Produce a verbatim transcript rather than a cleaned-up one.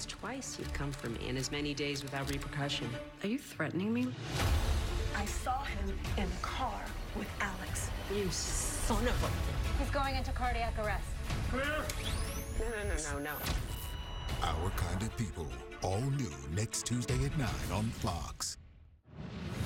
That's twice you've come from in as many days without repercussion. Are you threatening me? I saw him in the car with Alex. You son of a... He's going into cardiac arrest. Clear! No, no, no, no, no. Our Kind of People. All new next Tuesday at nine on Fox.